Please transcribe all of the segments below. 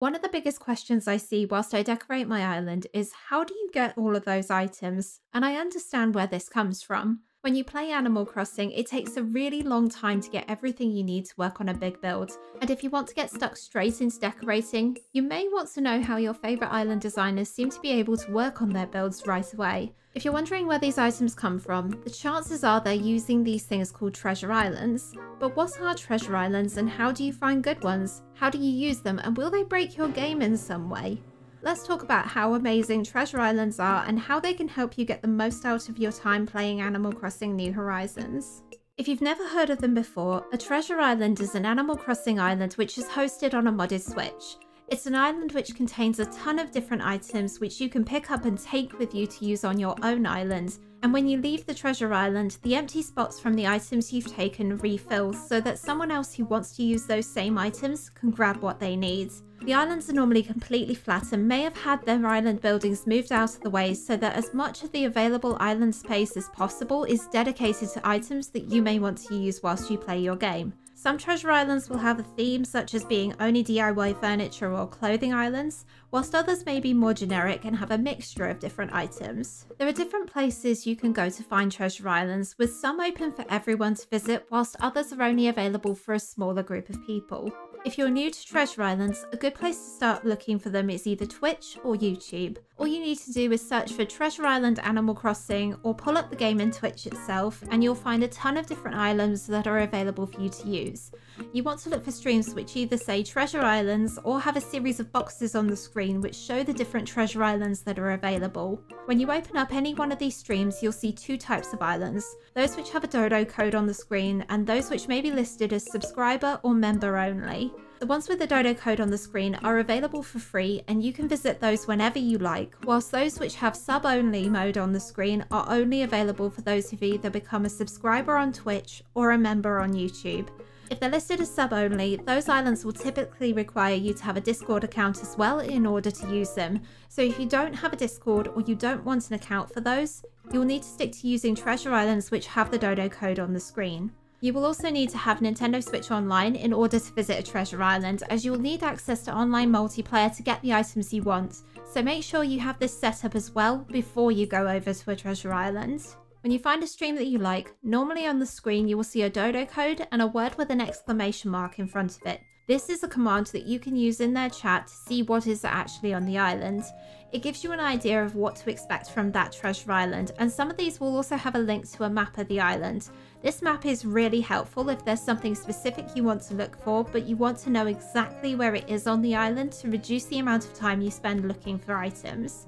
One of the biggest questions I see whilst I decorate my island is how do you get all of those items? And I understand where this comes from. When you play Animal Crossing, it takes a really long time to get everything you need to work on a big build. And if you want to get stuck straight into decorating, you may want to know how your favourite island designers seem to be able to work on their builds right away. If you're wondering where these items come from, the chances are they're using these things called Treasure Islands. But what are Treasure Islands and how do you find good ones? How do you use them and will they break your game in some way? Let's talk about how amazing Treasure Islands are and how they can help you get the most out of your time playing Animal Crossing New Horizons. If you've never heard of them before, a Treasure Island is an Animal Crossing island which is hosted on a modded Switch. It's an island which contains a ton of different items which you can pick up and take with you to use on your own island, and when you leave the Treasure Island, the empty spots from the items you've taken refill so that someone else who wants to use those same items can grab what they need. The islands are normally completely flat and may have had their island buildings moved out of the way so that as much of the available island space as possible is dedicated to items that you may want to use whilst you play your game. Some Treasure Islands will have a theme such as being only DIY furniture or clothing islands, whilst others may be more generic and have a mixture of different items. There are different places you can go to find Treasure Islands, with some open for everyone to visit whilst others are only available for a smaller group of people. If you're new to Treasure Islands, a good place to start looking for them is either Twitch or YouTube. All you need to do is search for Treasure Island Animal Crossing or pull up the game in Twitch itself and you'll find a ton of different islands that are available for you to use. You want to look for streams which either say Treasure Islands or have a series of boxes on the screen which show the different Treasure Islands that are available. When you open up any one of these streams, you'll see two types of islands, those which have a Dodo code on the screen and those which may be listed as subscriber or member only. The ones with the Dodo code on the screen are available for free and you can visit those whenever you like, whilst those which have sub-only mode on the screen are only available for those who've either become a subscriber on Twitch or a member on YouTube. If they're listed as sub-only, those islands will typically require you to have a Discord account as well in order to use them, so if you don't have a Discord or you don't want an account for those, you'll need to stick to using Treasure Islands which have the Dodo code on the screen. You will also need to have Nintendo Switch Online in order to visit a Treasure Island, as you will need access to online multiplayer to get the items you want, so make sure you have this set up as well before you go over to a Treasure Island. When you find a stream that you like, normally on the screen you will see a Dodo code and a word with an exclamation mark in front of it. This is a command that you can use in their chat to see what is actually on the island. It gives you an idea of what to expect from that Treasure Island, and some of these will also have a link to a map of the island. This map is really helpful if there's something specific you want to look for, but you want to know exactly where it is on the island to reduce the amount of time you spend looking for items.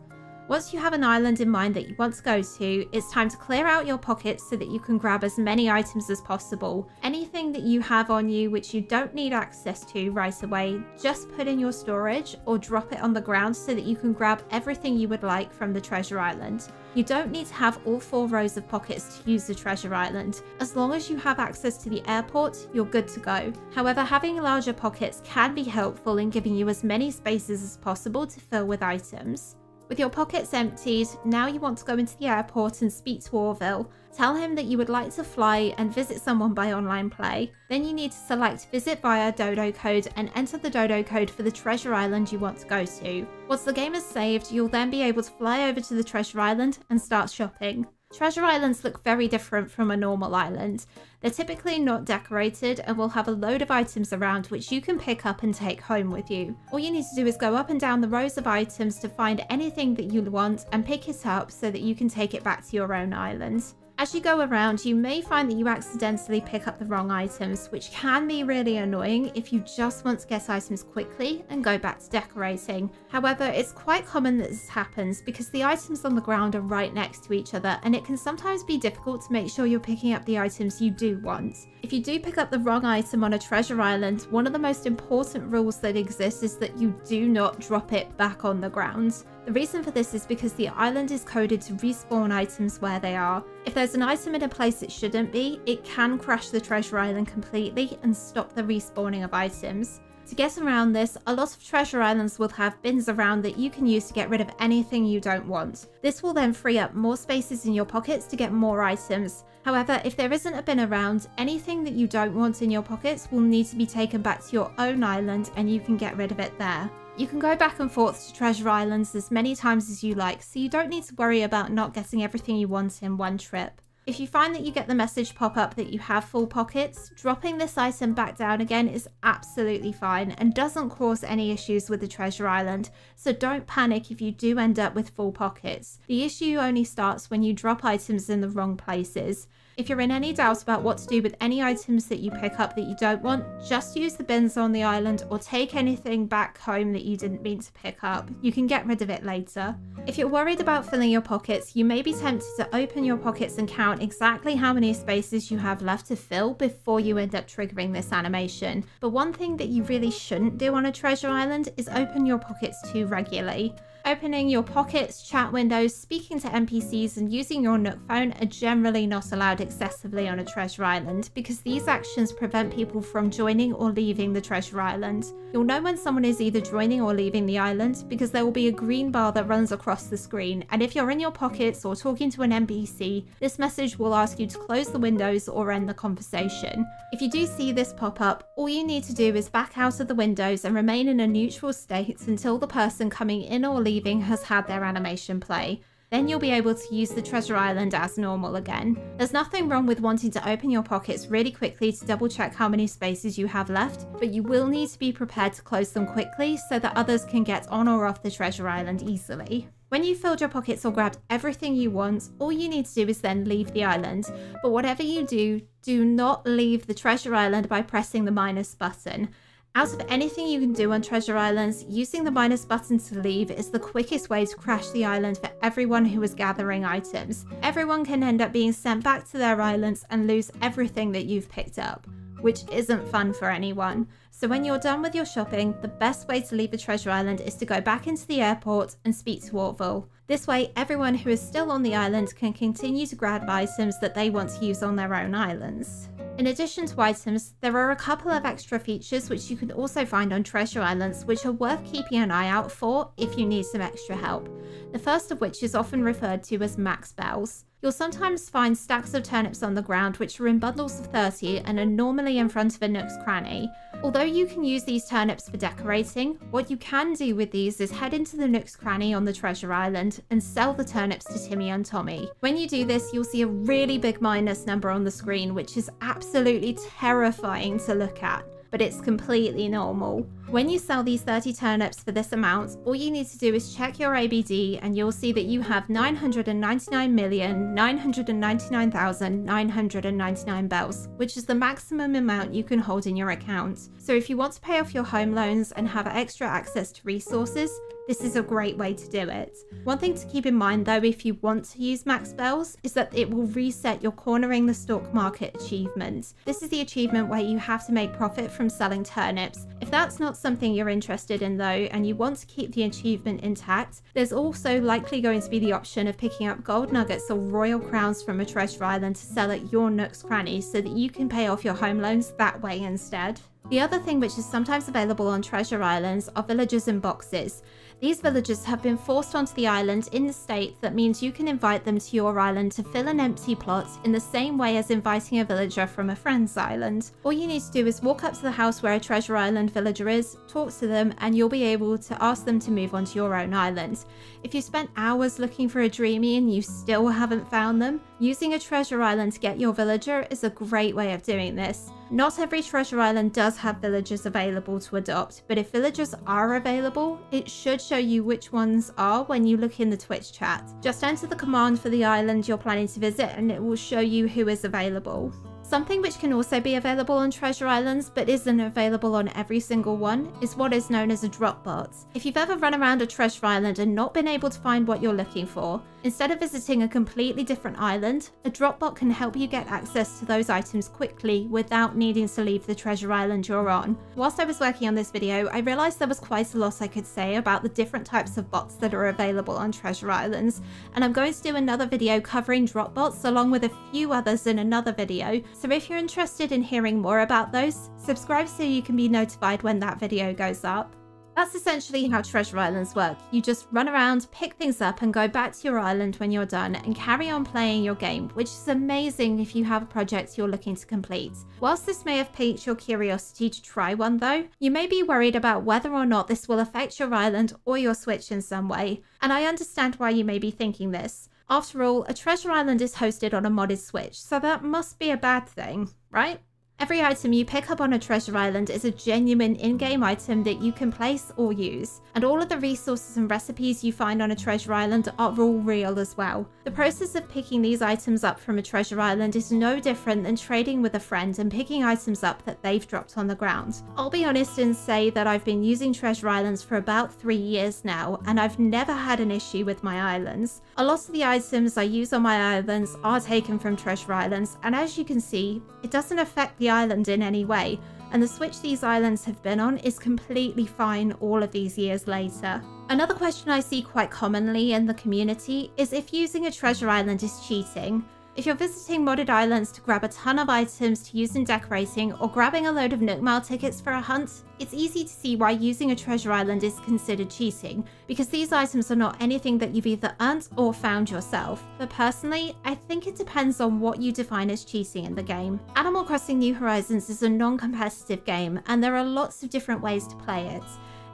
Once you have an island in mind that you want to go to, it's time to clear out your pockets so that you can grab as many items as possible. Anything that you have on you which you don't need access to right away, just put in your storage or drop it on the ground so that you can grab everything you would like from the Treasure Island. You don't need to have all 4 rows of pockets to use the Treasure Island. As long as you have access to the airport, you're good to go. However, having larger pockets can be helpful in giving you as many spaces as possible to fill with items. With your pockets emptied, now you want to go into the airport and speak to Orville. Tell him that you would like to fly and visit someone by online play. Then you need to select visit via Dodo code and enter the Dodo code for the Treasure Island you want to go to. Once the game is saved, you'll then be able to fly over to the Treasure Island and start shopping. Treasure Islands look very different from a normal island. They're typically not decorated and will have a load of items around which you can pick up and take home with you. All you need to do is go up and down the rows of items to find anything that you want and pick it up so that you can take it back to your own island. As you go around, you may find that you accidentally pick up the wrong items, which can be really annoying if you just want to get items quickly and go back to decorating. However, it's quite common that this happens because the items on the ground are right next to each other and it can sometimes be difficult to make sure you're picking up the items you do want. If you do pick up the wrong item on a Treasure Island, one of the most important rules that exists is that you do not drop it back on the ground. The reason for this is because the island is coded to respawn items where they are. If there's an item in a place it shouldn't be, it can crash the Treasure Island completely and stop the respawning of items. To get around this, a lot of Treasure Islands will have bins around that you can use to get rid of anything you don't want. This will then free up more spaces in your pockets to get more items. However, if there isn't a bin around, anything that you don't want in your pockets will need to be taken back to your own island and you can get rid of it there. You can go back and forth to Treasure Islands as many times as you like, so you don't need to worry about not getting everything you want in one trip. If you find that you get the message pop up that you have full pockets, dropping this item back down again is absolutely fine and doesn't cause any issues with the Treasure Island, so don't panic if you do end up with full pockets. The issue only starts when you drop items in the wrong places. If you're in any doubt about what to do with any items that you pick up that you don't want, just use the bins on the island or take anything back home that you didn't mean to pick up. You can get rid of it later. If you're worried about filling your pockets, you may be tempted to open your pockets and count exactly how many spaces you have left to fill before you end up triggering this animation. But one thing that you really shouldn't do on a Treasure Island is open your pockets too regularly. Opening your pockets, chat windows, speaking to NPCs and using your Nook phone are generally not allowed excessively on a Treasure Island because these actions prevent people from joining or leaving the Treasure Island. You'll know when someone is either joining or leaving the island because there will be a green bar that runs across the screen, and if you're in your pockets or talking to an NPC, this message will ask you to close the windows or end the conversation. If you do see this pop up, all you need to do is back out of the windows and remain in a neutral state until the person coming in or leaving has had their animation play. Then you'll be able to use the Treasure Island as normal again. There's nothing wrong with wanting to open your pockets really quickly to double check how many spaces you have left, but you will need to be prepared to close them quickly so that others can get on or off the Treasure Island easily. When you've filled your pockets or grabbed everything you want, all you need to do is then leave the island. But whatever you do, do not leave the Treasure Island by pressing the minus button. Out of anything you can do on Treasure Islands, using the minus button to leave is the quickest way to crash the island for everyone who is gathering items. Everyone can end up being sent back to their islands and lose everything that you've picked up, which isn't fun for anyone. So when you're done with your shopping, the best way to leave the Treasure Island is to go back into the airport and speak to Orville. This way, everyone who is still on the island can continue to grab items that they want to use on their own islands. In addition to items, there are a couple of extra features which you can also find on Treasure Islands which are worth keeping an eye out for if you need some extra help. The first of which is often referred to as max bells. You'll sometimes find stacks of turnips on the ground which are in bundles of 30 and are normally in front of a Nook's Cranny. Although you can use these turnips for decorating, what you can do with these is head into the Nook's Cranny on the Treasure Island and sell the turnips to Timmy and Tommy. When you do this, you'll see a really big minus number on the screen, which is absolutely terrifying to look at, but it's completely normal. When you sell these 30 turnips for this amount, all you need to do is check your ABD and you'll see that you have 999,999,999 bells, which is the maximum amount you can hold in your account. So if you want to pay off your home loans and have extra access to resources, this is a great way to do it. One thing to keep in mind though if you want to use max bells is that it will reset your Cornering the Stock Market achievement. This is the achievement where you have to make profit from selling turnips. If that's not something you're interested in though and you want to keep the achievement intact, there's also likely going to be the option of picking up gold nuggets or royal crowns from a Treasure Island to sell at your Nook's Cranny so that you can pay off your home loans that way instead. The other thing which is sometimes available on Treasure Islands are villagers in boxes. These villagers have been forced onto the island in the state that means you can invite them to your island to fill an empty plot in the same way as inviting a villager from a friend's island. All you need to do is walk up to the house where a Treasure Island villager is, talk to them, and you'll be able to ask them to move onto your own island. If you spent hours looking for a Dreamy and you still haven't found them, using a Treasure Island to get your villager is a great way of doing this. Not every Treasure Island does have villagers available to adopt, but if villagers are available, it should show you which ones are when you look in the Twitch chat. Just enter the command for the island you're planning to visit and it will show you who is available. Something which can also be available on Treasure Islands, but isn't available on every single one, is what is known as a drop bot. If you've ever run around a Treasure Island and not been able to find what you're looking for, instead of visiting a completely different island, a drop bot can help you get access to those items quickly without needing to leave the Treasure Island you're on. Whilst I was working on this video, I realised there was quite a lot I could say about the different types of bots that are available on Treasure Islands, and I'm going to do another video covering drop bots along with a few others in another video. So if you're interested in hearing more about those, subscribe so you can be notified when that video goes up. That's essentially how Treasure Islands work. You just run around, pick things up, and go back to your island when you're done and carry on playing your game, which is amazing if you have projects you're looking to complete. Whilst this may have piqued your curiosity to try one though, you may be worried about whether or not this will affect your island or your Switch in some way, and I understand why you may be thinking this. After all, a Treasure Island is hosted on a modded Switch, so that must be a bad thing, right? Every item you pick up on a Treasure Island is a genuine in-game item that you can place or use, and all of the resources and recipes you find on a Treasure Island are all real as well. The process of picking these items up from a Treasure Island is no different than trading with a friend and picking items up that they've dropped on the ground. I'll be honest and say that I've been using Treasure Islands for about 3 years now, and I've never had an issue with my islands. A lot of the items I use on my islands are taken from Treasure Islands, and as you can see, it doesn't affect the island in any way, and the Switch these islands have been on is completely fine all of these years later. Another question I see quite commonly in the community is if using a Treasure Island is cheating. If you're visiting modded islands to grab a ton of items to use in decorating, or grabbing a load of Nook Mile tickets for a hunt, it's easy to see why using a Treasure Island is considered cheating, because these items are not anything that you've either earned or found yourself. But personally, I think it depends on what you define as cheating in the game. Animal Crossing New Horizons is a non-competitive game, and there are lots of different ways to play it.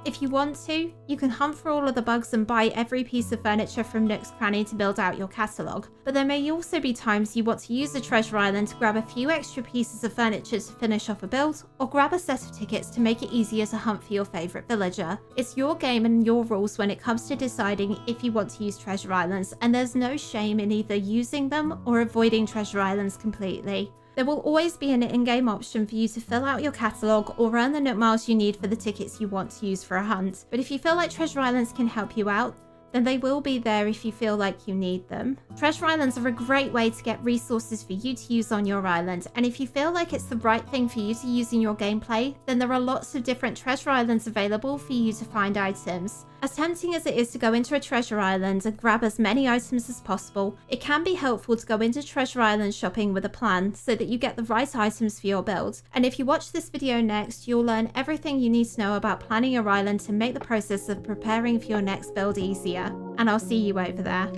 If you want to, you can hunt for all of the bugs and buy every piece of furniture from Nook's Cranny to build out your catalogue, but there may also be times you want to use a Treasure Island to grab a few extra pieces of furniture to finish off a build, or grab a set of tickets to make it easier to hunt for your favourite villager. It's your game and your rules when it comes to deciding if you want to use Treasure Islands, and there's no shame in either using them or avoiding Treasure Islands completely. There will always be an in-game option for you to fill out your catalogue or earn the Nook Miles you need for the tickets you want to use for a hunt, but if you feel like Treasure Islands can help you out, then they will be there if you feel like you need them. Treasure Islands are a great way to get resources for you to use on your island, and if you feel like it's the right thing for you to use in your gameplay, then there are lots of different Treasure Islands available for you to find items. As tempting as it is to go into a Treasure Island and grab as many items as possible, it can be helpful to go into Treasure Island shopping with a plan so that you get the right items for your build. And if you watch this video next, you'll learn everything you need to know about planning your island to make the process of preparing for your next build easier. And I'll see you over there.